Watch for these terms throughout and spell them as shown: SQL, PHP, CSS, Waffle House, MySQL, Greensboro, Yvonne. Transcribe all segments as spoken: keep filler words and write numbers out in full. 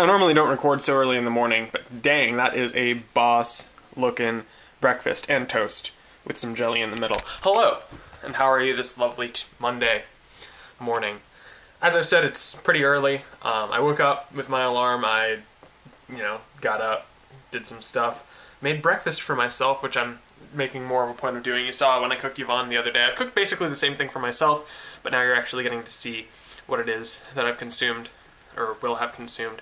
I normally don't record so early in the morning, but dang, that is a boss-looking breakfast and toast with some jelly in the middle. Hello, and how are you this lovely t Monday morning? As I've said, it's pretty early. Um, I woke up with my alarm. I, you know, got up, did some stuff, made breakfast for myself, which I'm making more of a point of doing. You saw when I cooked Yvonne the other day. I've cooked basically the same thing for myself, but now you're actually getting to see what it is that I've consumed, or will have consumed.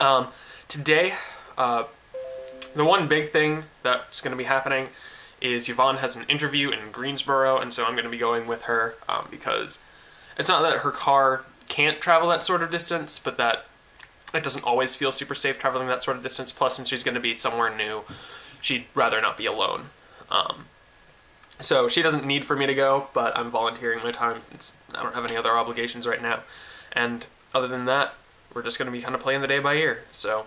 Um, today, uh, the one big thing that's going to be happening is Yvonne has an interview in Greensboro, and so I'm going to be going with her, um, because it's not that her car can't travel that sort of distance, but that it doesn't always feel super safe traveling that sort of distance. Plus, since she's going to be somewhere new, she'd rather not be alone. Um, so she doesn't need for me to go, but I'm volunteering my time since I don't have any other obligations right now. And other than that, we're just going to be kind of playing the day by ear. So,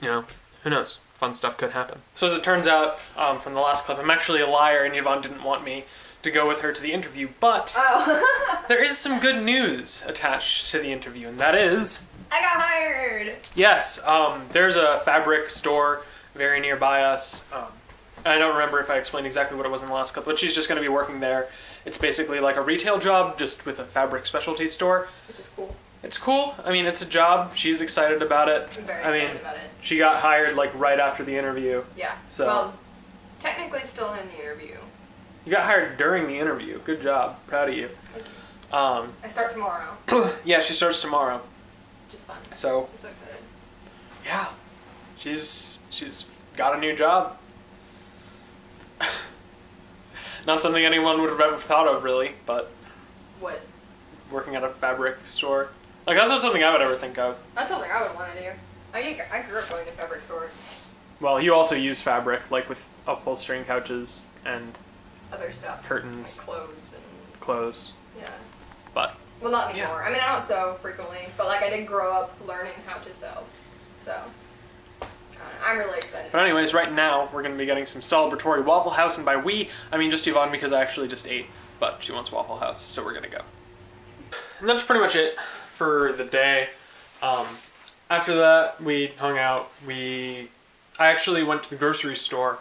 you know, who knows? Fun stuff could happen. So as it turns out, um, from the last clip, I'm actually a liar, and Yvonne didn't want me to go with her to the interview, but oh. There is some good news attached to the interview, and that is... I got hired! Yes, um, there's a fabric store very nearby us. Um, I don't remember if I explained exactly what it was in the last clip, but she's just going to be working there. It's basically like a retail job, just with a fabric specialty store. Which is cool. It's cool. I mean, it's a job. She's excited about it. I'm very I excited mean, about it. She got hired like right after the interview. Yeah. So. Well, technically still in the interview. You got hired during the interview. Good job. Proud of you. Um, I start tomorrow. Yeah, she starts tomorrow. Which is fun. So. I'm so excited. Yeah. She's she's got a new job. Not something anyone would have ever thought of, really, but. What? Working at a fabric store. Like, that's not something I would ever think of. That's something I would want to do. I, I grew up going to fabric stores. Well, you also use fabric, like with upholstering couches and other stuff. Curtains. Like clothes and... Clothes. Yeah. But... Well, not anymore. Yeah. I mean, I don't sew frequently, but like I did grow up learning how to sew. So, I don't know. I'm really excited. But anyways, right now, we're going to be getting some celebratory Waffle House, and by we, I mean just Yvonne because I actually just ate, but she wants Waffle House, so we're going to go. And that's pretty much it for the day. Um, after that, we hung out. We, I actually went to the grocery store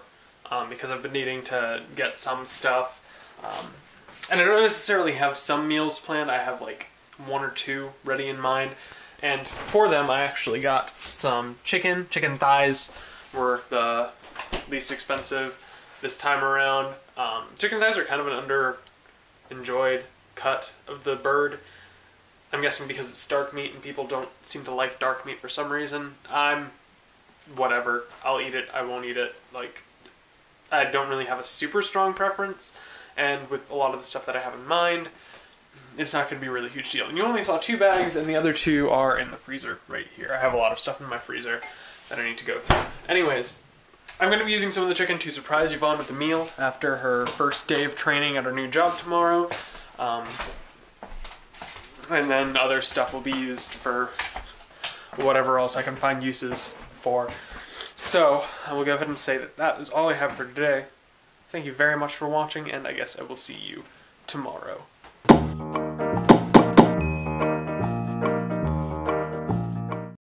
um, because I've been needing to get some stuff. Um, and I don't necessarily have some meals planned. I have like one or two ready in mind. And for them, I actually got some chicken. Chicken thighs were the least expensive this time around. Um, chicken thighs are kind of an under-enjoyed cut of the bird. I'm guessing because it's dark meat and people don't seem to like dark meat for some reason. I'm, whatever, I'll eat it, I won't eat it, like, I don't really have a super strong preference, and with a lot of the stuff that I have in mind, it's not going to be a really huge deal. And you only saw two bags, and the other two are in the freezer right here. I have a lot of stuff in my freezer that I need to go through. Anyways, I'm going to be using some of the chicken to surprise Yvonne with a meal after her first day of training at her new job tomorrow. Um... And then other stuff will be used for whatever else I can find uses for. So, I will go ahead and say that that is all I have for today. Thank you very much for watching, and I guess I will see you tomorrow.